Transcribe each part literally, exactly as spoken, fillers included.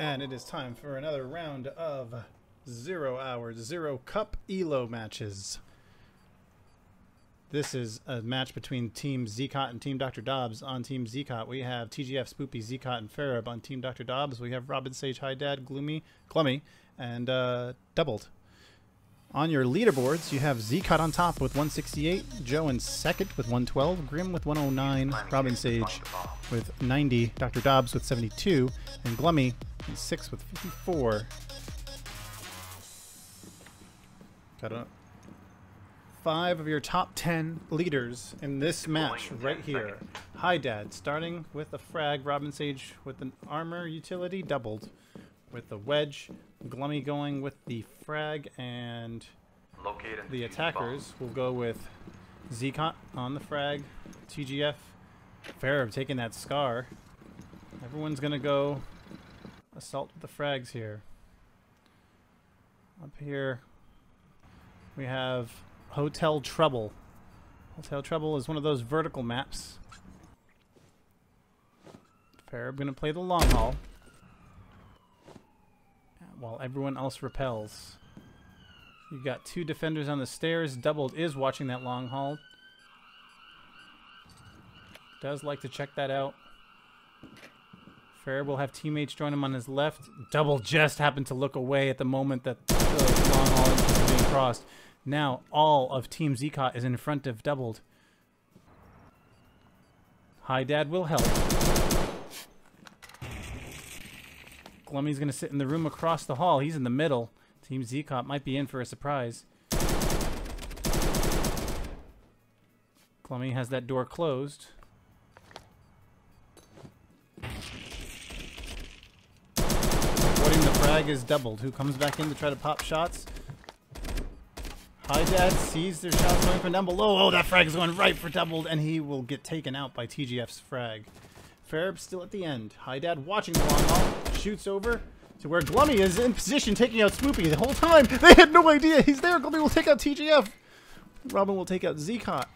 And it is time for another round of Zero Hour, Zero Cup Elo matches. This is a match between Team Zeqot and Team Doctor Dobbs. On Team Zeqot, we have T G F, S O P P Y, Zeqot, and Ferub. On Team Doctor Dobbs, we have RobinSage, Hi Dad!!!, Gluumy, Gluumy, and uh, Doubled. On your leaderboards, you have Zeqot on top with one sixty-eight, Joe in second with one twelve, Grim with one oh nine, RobinSage with ninety, Doctor Dobbs with seventy-two, and Gluumy in sixth with fifty-four. Got it. Five of your top ten leaders in this match right here. Hi Dad, starting with the frag, RobinSage with an armor utility, Doubled with the wedge, Gluumy going with the frag, and the attackers will go with Zeqot on the frag, T G F, Ferub taking that scar. Everyone's gonna go assault with the frags here. Up here we have Hotel Trouble. Hotel Trouble is one of those vertical maps. Ferub gonna play the long haul while everyone else repels. You've got two defenders on the stairs. Doubled is watching that long haul. Does like to check that out. Ferub will have teammates join him on his left. Doubled just happened to look away at the moment that the long haul is being crossed. Now all of Team Zeqot is in front of Doubled. Hi Dad will help. Glummy's gonna sit in the room across the hall. He's in the middle. Team Zeqot might be in for a surprise. Gluumy has that door closed. Supporting the frag is Doubled, who comes back in to try to pop shots. Hi Dad sees their shots going from down below. Oh, that frag is going right for Doubled, and he will get taken out by T G F's frag. Ferub still at the end. Hi Dad watching the long haul, shoots over to where Gluumy is in position, taking out S O P P Y the whole time. They had no idea he's there. Gluumy will take out T G F. Robin will take out Zeqot.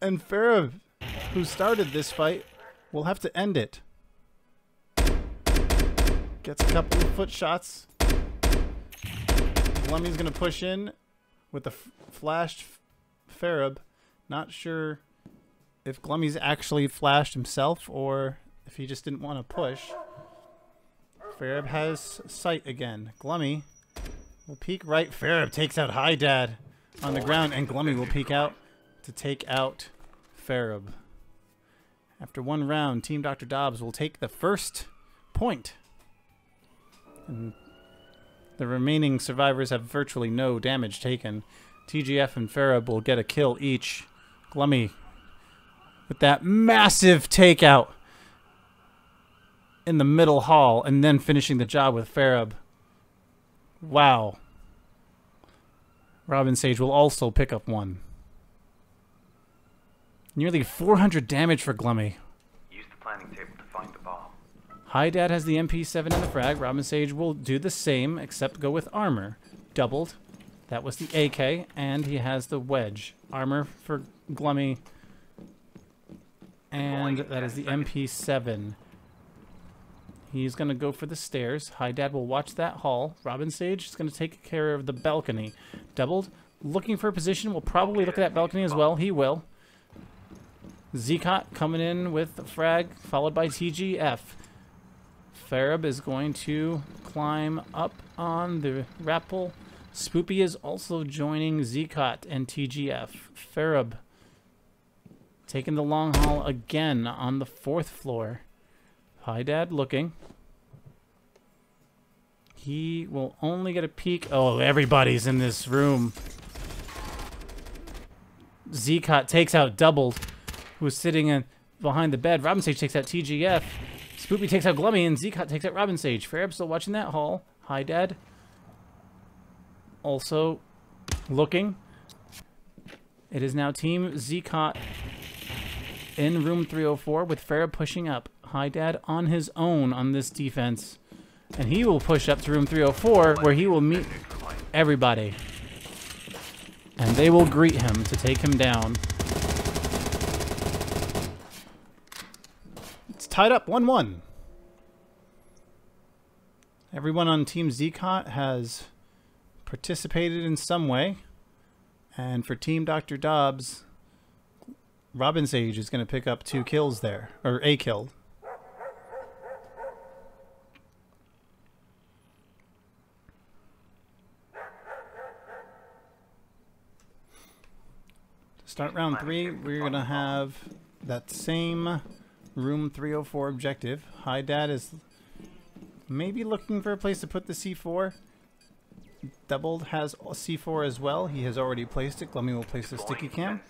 And Ferub, who started this fight, will have to end it. Gets a couple of foot shots. Glummy's gonna push in with the f flashed Ferub. Not sure if Glummy's actually flashed himself or if he just didn't want to push. Ferub has sight again. Gluumy will peek right. Ferub takes out Hi Dad on the ground, and Gluumy will peek out to take out Ferub. After one round, Team Doctor Dobbs will take the first point. And the remaining survivors have virtually no damage taken. T G F and Ferub will get a kill each. Gluumy with that massive takeout in the middle hall, and then finishing the job with Ferub. Wow. RobinSage will also pick up one. Nearly four hundred damage for Gluumy. Use the planning table to find the bomb. Hi Dad has the M P seven in the frag. RobinSage will do the same, except go with armor. Doubled, that was the A K, and he has the wedge. Armor for Gluumy, and that is the M P seven. He's gonna go for the stairs. Hi Dad will watch that hall. RobinSage is gonna take care of the balcony. Doubled, looking for a position, will probably look at that balcony as well. He will. Zeqot coming in with the frag, followed by T G F. Ferub is going to climb up on the rappel. S O P P Y is also joining Zeqot and T G F. Ferub taking the long haul again on the fourth floor. Hi Dad looking. He will only get a peek. Oh, everybody's in this room. Zeqot takes out Doubled, who is sitting in behind the bed. RobinSage takes out T G F. S O P P Y takes out Gluumy, and Zeqot takes out RobinSage. Ferub still watching that hall. Hi Dad also looking. It is now Team Zeqot in room three oh four with Ferub pushing up. Hi Dad on his own on this defense, and he will push up to room three oh four where he will meet everybody, and they will greet him to take him down. Tied up one one. Everyone on Team Zeqot has participated in some way. And for Team Doctor Dobbs, RobinSage is going to pick up two kills there, or a kill. To start round three, we're going to have that same room three oh four objective. Hi Dad is maybe looking for a place to put the C four. Doubled has C four as well. He has already placed it. Gluumy will place the sticky cam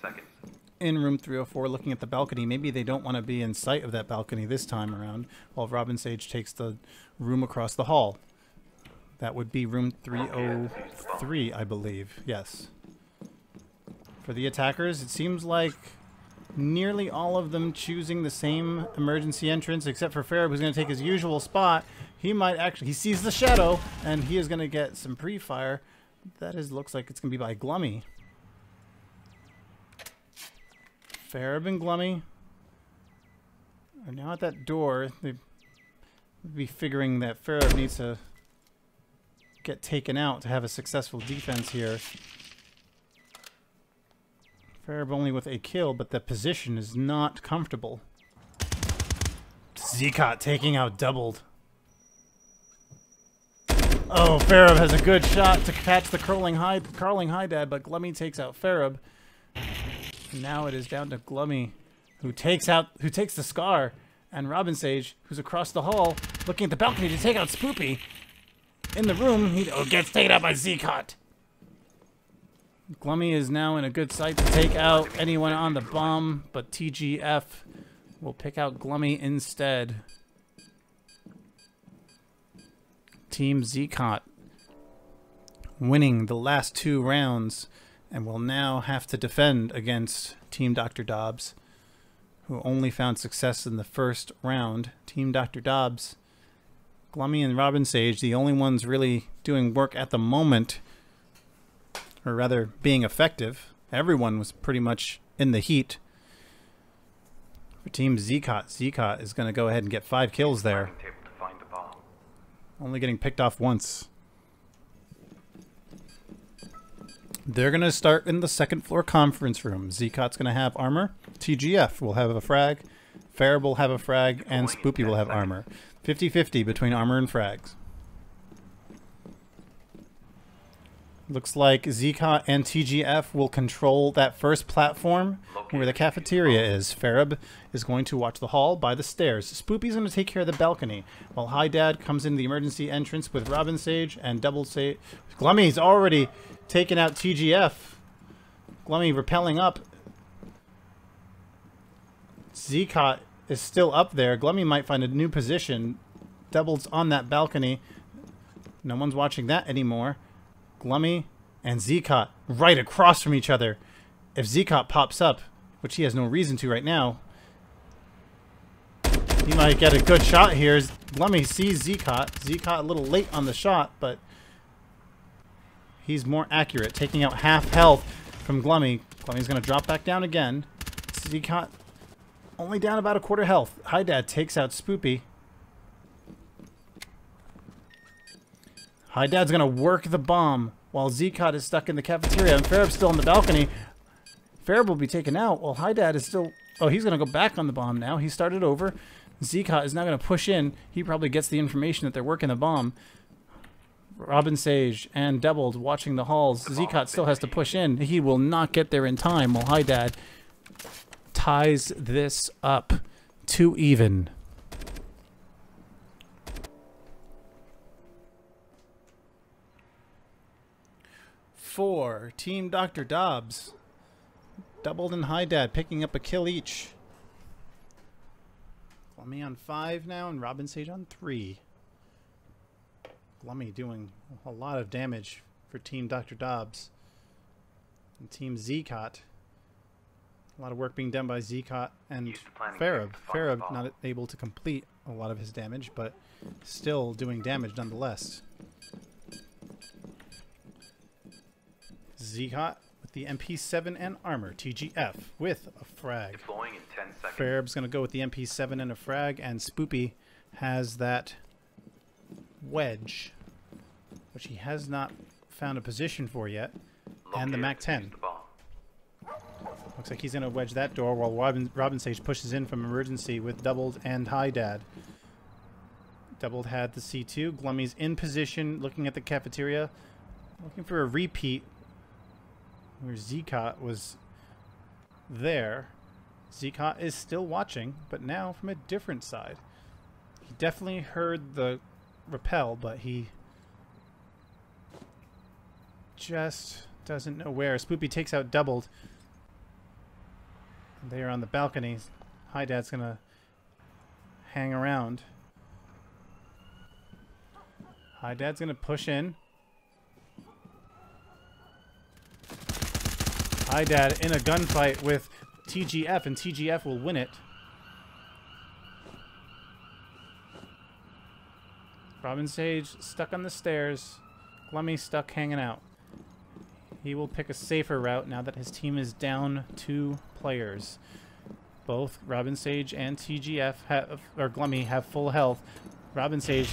in room three oh four, looking at the balcony. Maybe they don't want to be in sight of that balcony this time around, while RobinSage takes the room across the hall. That would be room three oh three, I believe. Yes. For the attackers, it seems like nearly all of them choosing the same emergency entrance, except for Ferub, who's going to take his usual spot. He might actually... He sees the shadow, and he is going to get some pre-fire. That is, looks like it's going to be by Gluumy. Ferub and Gluumy are now at that door. They'd be figuring that Ferub needs to get taken out to have a successful defense here. Ferub only with a kill, but the position is not comfortable. Zeqot taking out Doubled. Oh, Ferub has a good shot to catch the curling high, curling high dad, but Gluumy takes out Ferub. Now it is down to Gluumy, who takes out, who takes the Scar, and RobinSage, who's across the hall, looking at the balcony to take out Spoopy. In the room, he oh, gets taken out by Zeqot. Gluumy is now in a good sight to take out anyone on the bomb, but T G F will pick out Gluumy instead. Team Zeqot winning the last two rounds and will now have to defend against Team Doctor Dobbs, who only found success in the first round. Team Doctor Dobbs, Gluumy and RobinSage, the only ones really doing work at the moment, or rather being effective. Everyone was pretty much in the heat. For Team Zeqot, Zeqot is going to go ahead and get five kills there. Only getting picked off once. They're going to start in the second floor conference room. Zeqot's going to have armor. T G F will have a frag. Ferub will have a frag. And Spoopy will have armor. fifty fifty between armor and frags. Looks like Zeqot and T G F will control that first platform where the cafeteria is. Ferub is going to watch the hall by the stairs. Spoopy's going to take care of the balcony, while Hi Dad comes in the emergency entrance with RobinSage and Double Sage. Glummy's already taken out T G F. Gluumy rappelling up. Zeqot is still up there. Gluumy might find a new position. Double's on that balcony. No one's watching that anymore. Gluumy and Zeqot right across from each other. If Zeqot pops up, which he has no reason to right now, he might get a good shot here. Gluumy sees Zeqot. Zeqot a little late on the shot, but he's more accurate, taking out half health from Gluumy. Glummy's going to drop back down again. Zeqot only down about a quarter health. Hi Dad takes out Spoopy. Hi Dad's going to work the bomb while Zeqot is stuck in the cafeteria and Ferub's still on the balcony. Ferub will be taken out while Hi Dad is still... Oh, he's going to go back on the bomb now. He started over. Zeqot is now going to push in. He probably gets the information that they're working the bomb. RobinSage and Doubled watching the halls. Zeqot still has to push in. He will not get there in time while Hi Dad ties this up to even. For Team Doctor Dobbs, Doubled and Hi Dad picking up a kill each. Gluumy on five now and RobinSage on three. Gluumy doing a lot of damage for Team Doctor Dobbs. And Team Zeqot, a lot of work being done by Zeqot and Ferub. Ferub not able to complete a lot of his damage, but still doing damage nonetheless. Zeqot with the M P seven and armor. T G F with a frag. Deploying in ten seconds. Ferub's going to go with the M P seven and a frag, and Spoopy has that wedge, which he has not found a position for yet, and the Mac ten. Looks like he's going to wedge that door while Robin, RobinSage pushes in from emergency with Doubled and Hi Dad. Doubled had the C two. Glummy's in position, looking at the cafeteria, looking for a repeat where Zeqot was there. Zeqot is still watching, but now from a different side. He definitely heard the rappel, but he just doesn't know where. Spoopy takes out Doubled. They are on the balcony. Hi Dad's gonna hang around. Hi Dad's gonna push in. Hi Dad in a gunfight with T G F, and T G F will win it. RobinSage stuck on the stairs. Gluumy stuck hanging out. He will pick a safer route now that his team is down two players. Both RobinSage and T G F have, or Gluumy have full health. RobinSage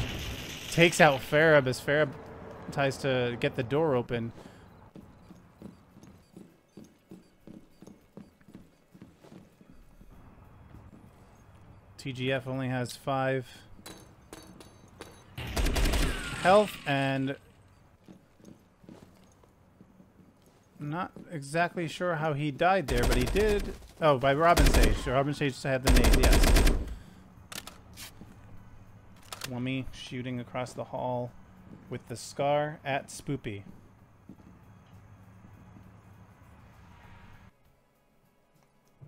takes out Ferub as Ferub tries to get the door open. T G F only has five health and not exactly sure how he died there, but he did. Oh, by RobinSage. RobinSage had the nade, yes. Gluumy shooting across the hall with the scar at S O P P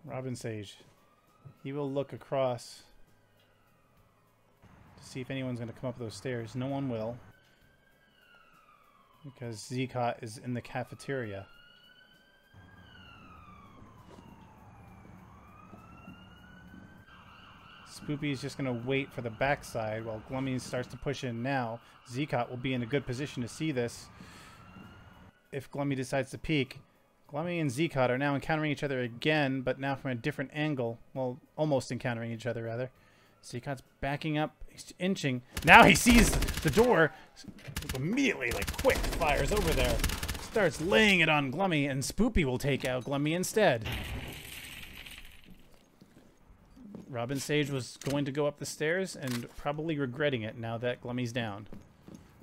Y. RobinSage. He will look across to see if anyone's going to come up those stairs. No one will, because Zeqot is in the cafeteria. S O P P Y is just going to wait for the backside while Gluumy starts to push in now. Zeqot will be in a good position to see this if Gluumy decides to peek. Gluumy and Zeqot are now encountering each other again, but now from a different angle. Well, almost encountering each other, rather. Zeqot's backing up. He's inching. Now he sees the door. Immediately, like, quick, fires over there. Starts laying it on Gluumy, and S O P P Y will take out Gluumy instead. RobinSage was going to go up the stairs and probably regretting it now that Glummy's down.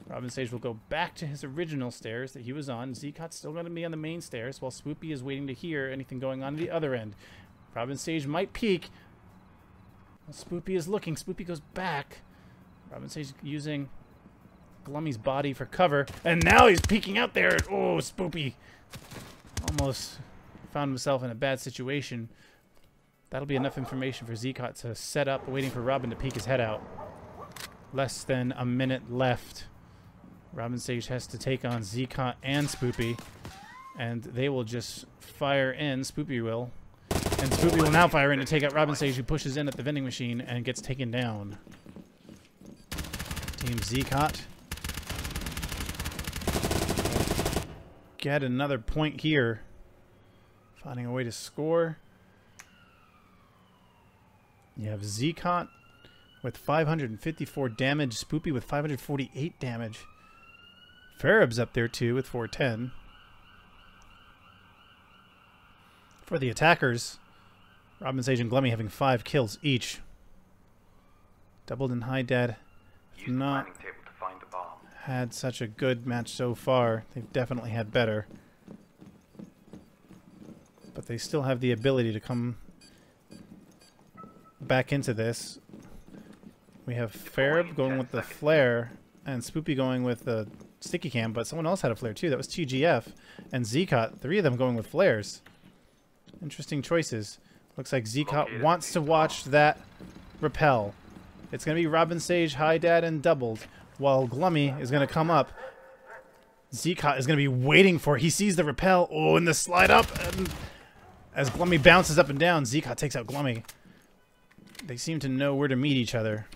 RobinSage will go back to his original stairs that he was on. Zeqot's still going to be on the main stairs while S O P P Y is waiting to hear anything going on at the other end. RobinSage might peek. S O P P Y is looking. S O P P Y goes back. RobinSage using Glummy's body for cover. And now he's peeking out there. Oh, S O P P Y almost found himself in a bad situation. That'll be enough information for Zeqot to set up, waiting for Robin to peek his head out. Less than a minute left. RobinSage has to take on Zeqot and S O P P Y, and they will just fire in. S O P P Y will. And S O P P Y will now fire in to take out RobinSage, who pushes in at the vending machine and gets taken down. Team Zeqot get another point here, finding a way to score. You have Zeqot with five hundred fifty-four damage, S O P P Y with five hundred forty-eight damage. Ferub's up there too with four ten. For the attackers, RobinSage and Gluumy having five kills each. Doubled and Hi Dad have not had such a good match so far. They've definitely had better. But they still have the ability to come back into this. We have Ferub going with the flare and S O P P Y going with the sticky cam, but someone else had a flare too. That was T G F and Zeqot. Three of them going with flares. Interesting choices. Looks like Zeqot wants to watch that rappel. It's going to be RobinSage, Hi Dad, and Doubled, while Gluumy is going to come up. Zeqot is going to be waiting for it. He sees the rappel. Oh, and the slide up. And as Gluumy bounces up and down, Zeqot takes out Gluumy. They seem to know where to meet each other.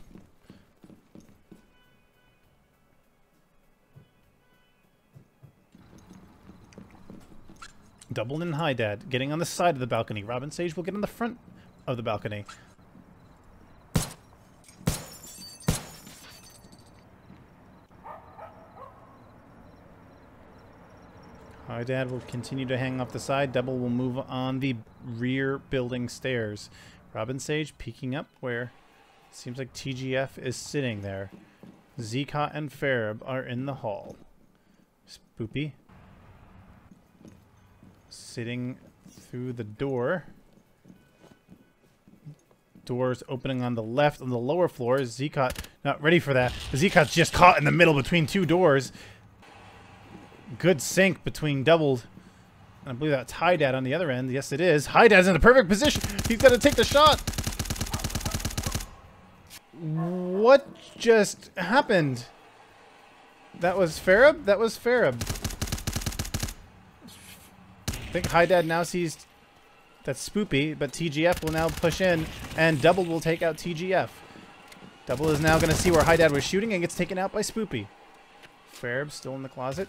Doubled and Hi Dad getting on the side of the balcony. RobinSage will get on the front of the balcony. Hi Dad will continue to hang off the side. Double will move on the rear building stairs. RobinSage peeking up where it seems like T G F is sitting there. Zeqot and Ferub are in the hall. Spoopy sitting through the door. Doors opening on the left on the lower floor. Zeqot not ready for that. Zeqot's just caught in the middle between two doors. Good sync between doubled. And I believe that's Hi Dad on the other end. Yes, it is. Hi Dad's in the perfect position. He's got to take the shot. What just happened? That was Ferub? That was Ferub. I think Hi Dad now sees... That's Spoopy, but T G F will now push in, and Double will take out T G F. Double is now going to see where Hi Dad was shooting and gets taken out by Spoopy. Ferub still in the closet.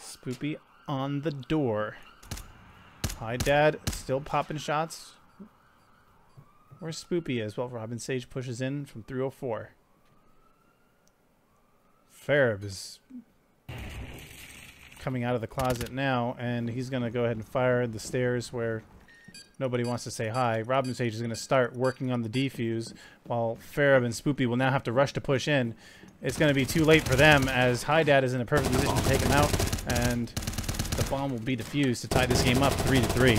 Spoopy on the door. Hi Dad still popping shots. Where Spoopy is. Well, RobinSage pushes in from three oh four. Ferub is coming out of the closet now, and he's going to go ahead and fire the stairs where nobody wants to say hi. RobinSage is going to start working on the defuse, while Ferub and Spoopy will now have to rush to push in. It's going to be too late for them, as Hi Dad is in a perfect position to take him out, and the bomb will be defused to tie this game up three to three.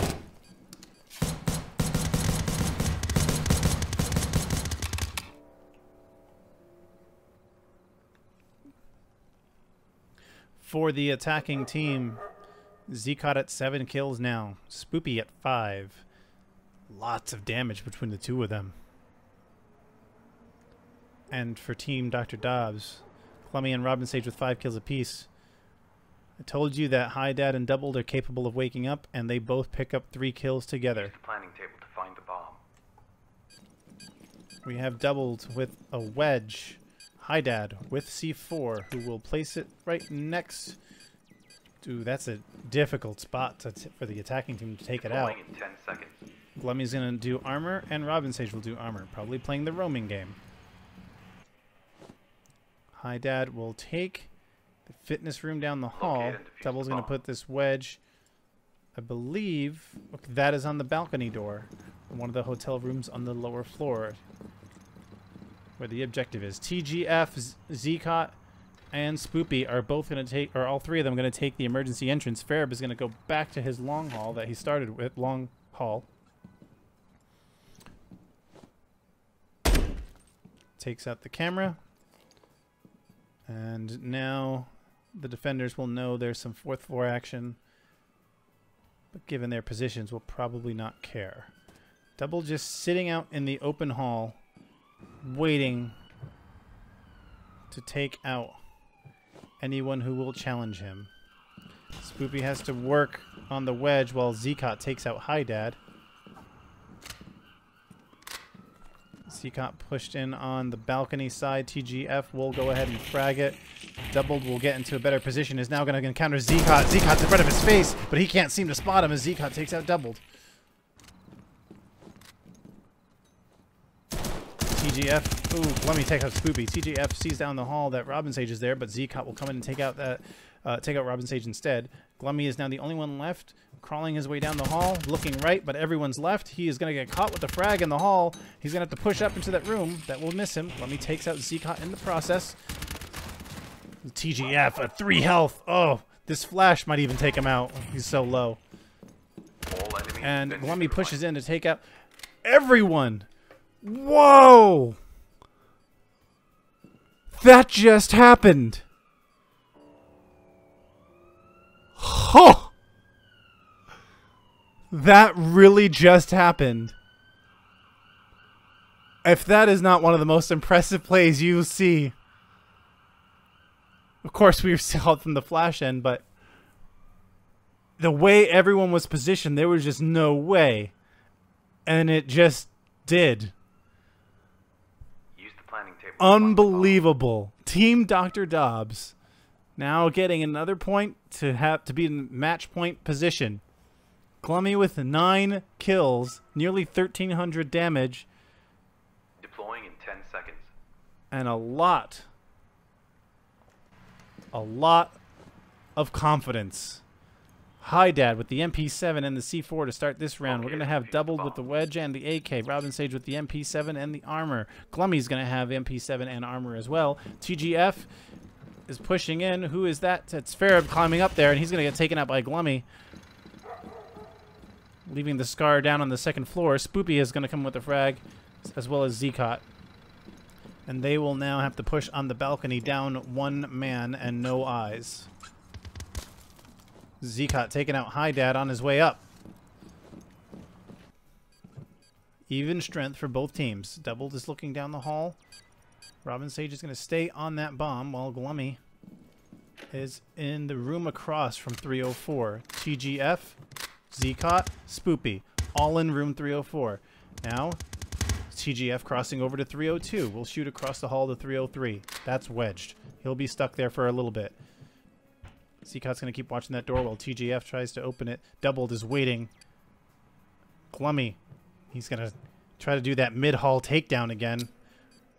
For the attacking team, Zeqot at seven kills now. Spoopy at five. Lots of damage between the two of them. And for team Doctor Dobbs, Gluumy and RobinSage with five kills apiece. I told you that Hi Dad and Doubled are capable of waking up, and they both pick up three kills together. Use the planning table to find the bomb. We have Doubled with a wedge. Hi Dad with C four, who will place it right next. Dude, that's a difficult spot to t for the attacking team to take it out. In ten seconds. Glummy's going to do armor, and RobinSage will do armor, probably playing the roaming game. Hi Dad will take the fitness room down the hall. Double's going to put this wedge, I believe, okay, that is on the balcony door, one of the hotel rooms on the lower floor, where the objective is. T G F, Zeqot, and Spoopy are both going to take, or all three of them going to take the emergency entrance. Ferub is going to go back to his long haul that he started with. Long haul. Takes out the camera. And now the defenders will know there's some fourth floor action, but given their positions, will probably not care. Double just sitting out in the open hall, waiting to take out anyone who will challenge him. Spoopy has to work on the wedge while Zeqot takes out Hi Dad. Zeqot pushed in on the balcony side. T G F will go ahead and frag it. Doubled will get into a better position. Is now going to encounter Zeqot. Zeqot's in front of his face, but he can't seem to spot him as Zeqot takes out Doubled. T G F, ooh, Gluumy takes out Spoopy. T G F sees down the hall that RobinSage is there, but Zeqot will come in and take out that, uh, take out RobinSage instead. Gluumy is now the only one left, crawling his way down the hall, looking right, but everyone's left. He is going to get caught with the frag in the hall. He's going to have to push up into that room. That will miss him. Gluumy takes out Zeqot in the process. T G F, a three health. Oh, this flash might even take him out. He's so low. And Gluumy pushes in to take out everyone. Whoa! That just happened! Huh! That really just happened. If that is not one of the most impressive plays you'll see. Of course, we were still from the flash end, but the way everyone was positioned, there was just no way. And it just did. Unbelievable. Team Doctor Dobbs now getting another point to have to be in match point position. Gluumy with nine kills, nearly thirteen hundred damage. Deploying in ten seconds. And a lot, a lot of confidence. Hi Dad! With the M P seven and the C four to start this round. Okay, we're going to have doubled with the wedge and the A K. RobinSage with the M P seven and the armor. Glummy's going to have M P seven and armor as well. T G F is pushing in. Who is that? It's Ferub climbing up there, and he's going to get taken out by Gluumy. Leaving the Scar down on the second floor. S O P P Y is going to come with the frag, as well as Zeqot. And they will now have to push on the balcony down one man and no eyes. Zeqot taking out Hi Dad on his way up. Even strength for both teams. Doubled is looking down the hall. RobinSage is going to stay on that bomb while Gluumy is in the room across from three oh four. T G F, Zeqot, S O P P Y, all in room three oh four. Now T G F crossing over to three oh two. We'll shoot across the hall to three oh three. That's wedged. He'll be stuck there for a little bit. Zeqot's going to keep watching that door while T G F tries to open it. Doubled is waiting. Gluumy. He's going to try to do that mid-hall takedown again.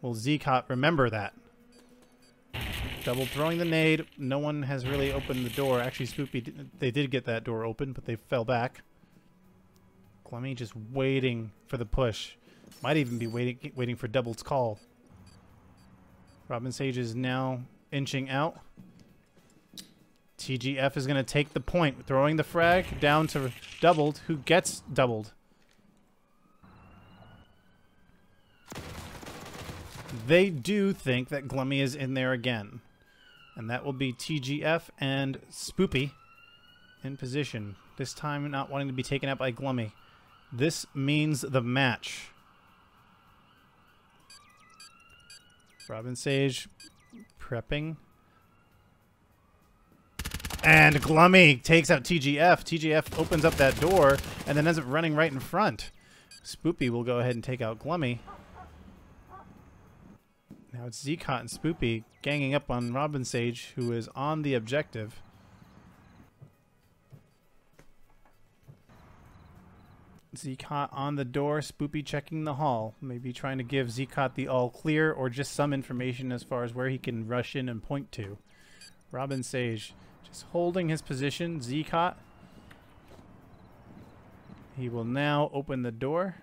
Will Zeqot remember that? Doubled throwing the nade. No one has really opened the door. Actually, S O P P Y, they did get that door open, but they fell back. Gluumy just waiting for the push. Might even be waiting, waiting for Doubled's call. RobinSage is now inching out. T G F is going to take the point, throwing the frag down to Doubled, who gets doubled. They do think that Gluumy is in there again. And that will be T G F and S O P P Y in position. This time not wanting to be taken out by Gluumy. This means the match. RobinSage prepping. And Gluumy takes out T G F. T G F opens up that door and then ends up running right in front. S O P P Y will go ahead and take out Gluumy. Now it's Zeqot and S O P P Y ganging up on RobinSage, who is on the objective. Zeqot on the door. S O P P Y checking the hall. Maybe trying to give Zeqot the all clear or just some information as far as where he can rush in and point to. RobinSage just holding his position. Zeqot. He will now open the door.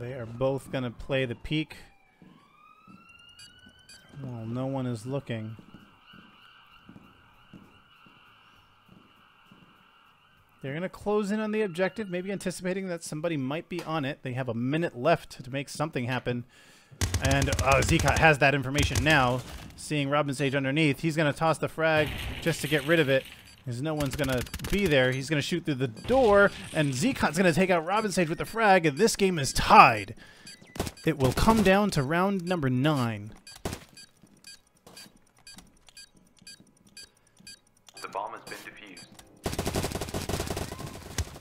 They are both going to play the peek. Well, no one is looking. They're going to close in on the objective, maybe anticipating that somebody might be on it. They have a minute left to make something happen. And uh, Zeqot has that information now. Seeing RobinSage underneath, he's going to toss the frag just to get rid of it, because no one's going to be there. He's going to shoot through the door, and Zeqot's going to take out RobinSage with the frag, and this game is tied. It will come down to round number nine. The bomb has been defused.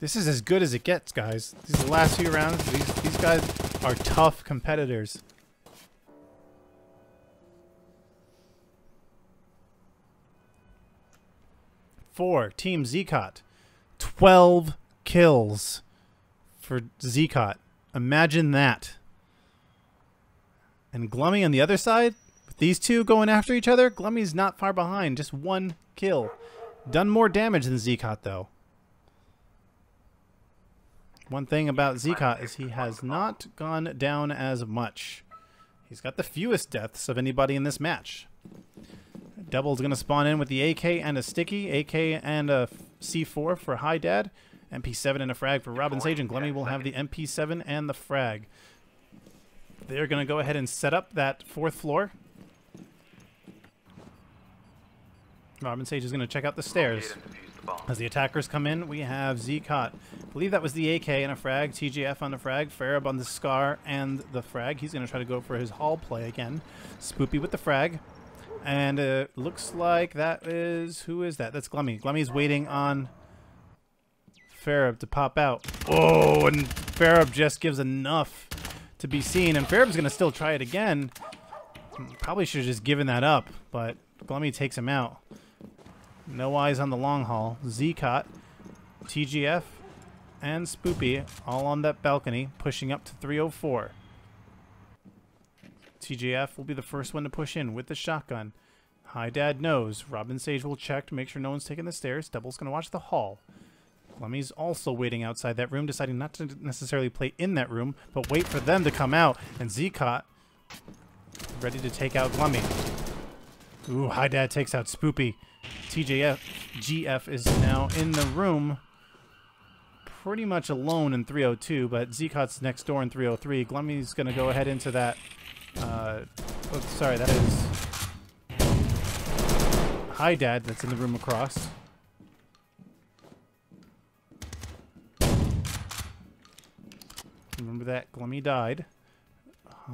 This is as good as it gets, guys. These are the last few rounds. These, these guys are tough competitors. Four. Team Zeqot. twelve kills for Zeqot. Imagine that. And Gluumy on the other side? With these two going after each other? Glummy's not far behind. Just one kill. Done more damage than Zeqot, though. One thing about Zeqot is he has not gone down as much. He's got the fewest deaths of anybody in this match. Double's going to spawn in with the A K and a sticky. A K and a C four for Hi Dad. M P seven and a frag for RobinSage, and Gluumy will have the M P seven and the frag. They're going to go ahead and set up that fourth floor. RobinSage is going to check out the stairs. As the attackers come in, we have Zeqot. I believe that was the A K and a frag, T G F on the frag, Ferub on the Scar and the frag. He's going to try to go for his hall play again. S O P P Y with the frag. And it uh, looks like that is... Who is that? That's Gluumy. Glummy's waiting on Ferub to pop out. Oh, and Ferub just gives enough to be seen. And Ferub's going to still try it again. Probably should have just given that up, but Gluumy takes him out. No eyes on the long haul. Zeqot, T G F, and S O P P Y all on that balcony, pushing up to three oh four. T G F will be the first one to push in with the shotgun. Hi Dad knows. RobinSage will check to make sure no one's taking the stairs. Double's going to watch the hall. Glummy's also waiting outside that room, deciding not to necessarily play in that room, but wait for them to come out. And Zeqot ready to take out Gluumy. Ooh, Hi Dad takes out S O P P Y. T G F G F is now in the room, pretty much alone in three oh two, but Zeqot's next door in three oh three. Glummy's going to go ahead into that. Uh, oh, sorry, that is Hi Dad that's in the room across. Remember that Gluumy died.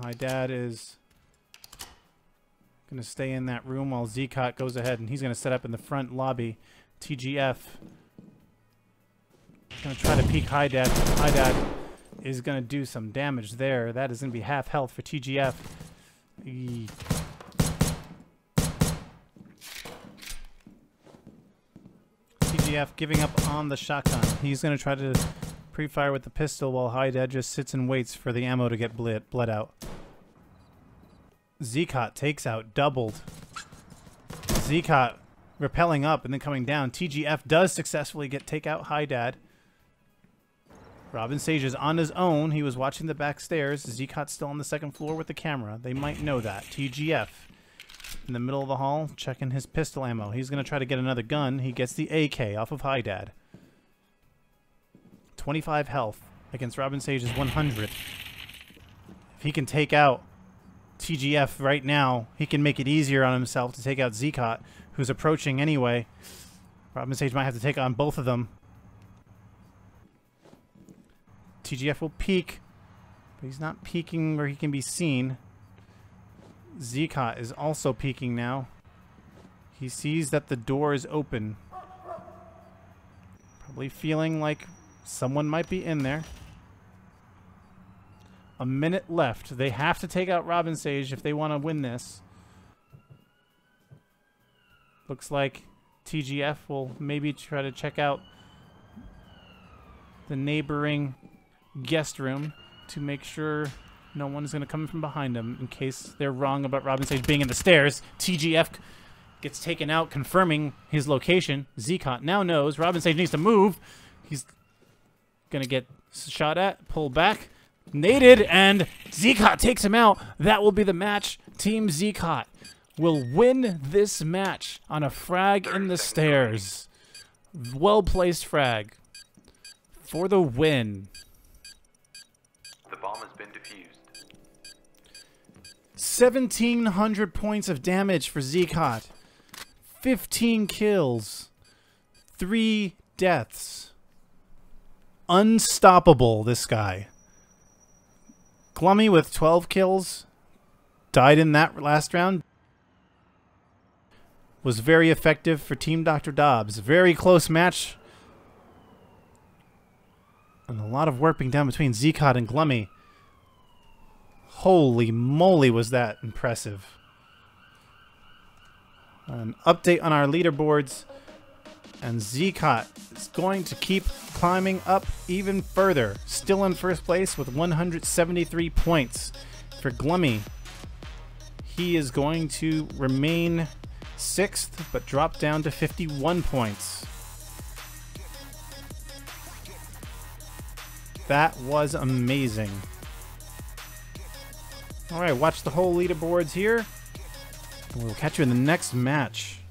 Hi Dad is gonna stay in that room while Zeqot goes ahead and he's gonna set up in the front lobby. T G F gonna try to peek Hi Dad. Hi Dad is gonna do some damage there. That is gonna be half health for T G F. E T G F giving up on the shotgun. He's gonna try to pre-fire with the pistol while Hi Dad just sits and waits for the ammo to get bled, bled out. Zeqot takes out doubled. Zeqot rappelling up and then coming down. T G F does successfully get take out Hi Dad. RobinSage is on his own. He was watching the back stairs. Zeqot's still on the second floor with the camera. They might know that. T G F in the middle of the hall checking his pistol ammo. He's going to try to get another gun. He gets the A K off of Hi Dad. twenty-five health against RobinSage's one hundred. If he can take out T G F right now, he can make it easier on himself to take out Zeqot, who's approaching anyway. RobinSage might have to take on both of them. T G F will peek, but he's not peeking where he can be seen. Zeqot is also peeking now. He sees that the door is open. Probably feeling like someone might be in there. A minute left. They have to take out RobinSage if they want to win this. Looks like T G F will maybe try to check out the neighboring guest room to make sure no one's going to come from behind them in case they're wrong about RobinSage being in the stairs. T G F gets taken out, confirming his location. Zeqot now knows RobinSage needs to move. He's going to get shot at, pull back, naded, and Zeqot takes him out. That will be the match. Team Zeqot will win this match on a frag in the stairs. Well-placed frag for the win. The bomb has been defused. seventeen hundred points of damage for Zeqot. fifteen kills. three deaths. Unstoppable, this guy. Gluumy with twelve kills, died in that last round. Was very effective for Team Doctor Dobbs. Very close match. And a lot of work being done between Zeqot and Gluumy. Holy moly, was that impressive. An update on our leaderboards. And Zeqot is going to keep climbing up even further. Still in first place with one hundred seventy-three points. For Gluumy, he is going to remain sixth, but drop down to fifty-one points. That was amazing. All right, watch the whole leaderboards here. We'll catch you in the next match.